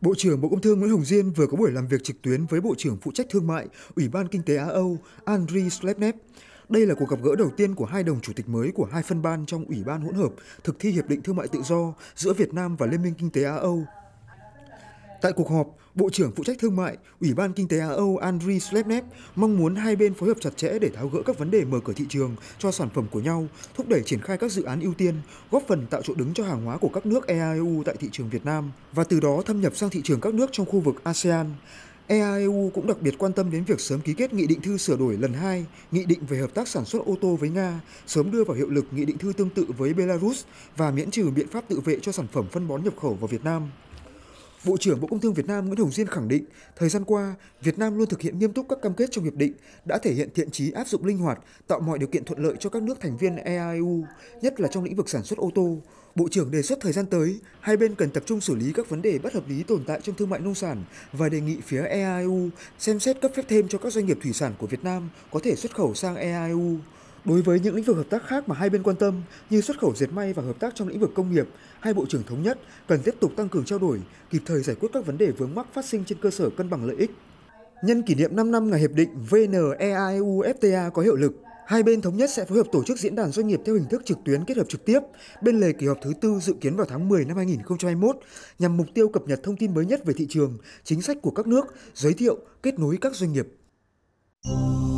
Bộ trưởng Bộ Công Thương Nguyễn Hồng Diên vừa có buổi làm việc trực tuyến với Bộ trưởng phụ trách thương mại Ủy ban Kinh tế Á-Âu Andrey Slepnev. Đây là cuộc gặp gỡ đầu tiên của hai đồng chủ tịch mới của hai phân ban trong Ủy ban hỗn hợp thực thi Hiệp định Thương mại Tự do giữa Việt Nam và Liên minh Kinh tế Á-Âu. Tại cuộc họp, Bộ trưởng phụ trách thương mại Ủy ban Kinh tế Á-Âu Andrey Slepnev mong muốn hai bên phối hợp chặt chẽ để tháo gỡ các vấn đề mở cửa thị trường cho sản phẩm của nhau, thúc đẩy triển khai các dự án ưu tiên, góp phần tạo chỗ đứng cho hàng hóa của các nước EAEU tại thị trường Việt Nam và từ đó thâm nhập sang thị trường các nước trong khu vực ASEAN. EAEU cũng đặc biệt quan tâm đến việc sớm ký kết Nghị định thư sửa đổi lần 2, Nghị định về hợp tác sản xuất ô tô với Nga, sớm đưa vào hiệu lực Nghị định thư tương tự với Belarus và miễn trừ biện pháp tự vệ cho sản phẩm phân bón nhập khẩu vào Việt Nam. Bộ trưởng Bộ Công Thương Việt Nam Nguyễn Hồng Diên khẳng định, thời gian qua, Việt Nam luôn thực hiện nghiêm túc các cam kết trong hiệp định, đã thể hiện thiện chí áp dụng linh hoạt, tạo mọi điều kiện thuận lợi cho các nước thành viên EAEU, nhất là trong lĩnh vực sản xuất ô tô. Bộ trưởng đề xuất thời gian tới, hai bên cần tập trung xử lý các vấn đề bất hợp lý tồn tại trong thương mại nông sản và đề nghị phía EAEU xem xét cấp phép thêm cho các doanh nghiệp thủy sản của Việt Nam có thể xuất khẩu sang EAEU. Đối với những lĩnh vực hợp tác khác mà hai bên quan tâm như xuất khẩu dệt may và hợp tác trong lĩnh vực công nghiệp, hai bộ trưởng thống nhất cần tiếp tục tăng cường trao đổi, kịp thời giải quyết các vấn đề vướng mắc phát sinh trên cơ sở cân bằng lợi ích. Nhân kỷ niệm 5 năm ngày hiệp định VNEAEUFTA có hiệu lực, hai bên thống nhất sẽ phối hợp tổ chức diễn đàn doanh nghiệp theo hình thức trực tuyến kết hợp trực tiếp bên lề kỳ họp thứ tư dự kiến vào tháng 10 năm 2021 nhằm mục tiêu cập nhật thông tin mới nhất về thị trường, chính sách của các nước, giới thiệu, kết nối các doanh nghiệp.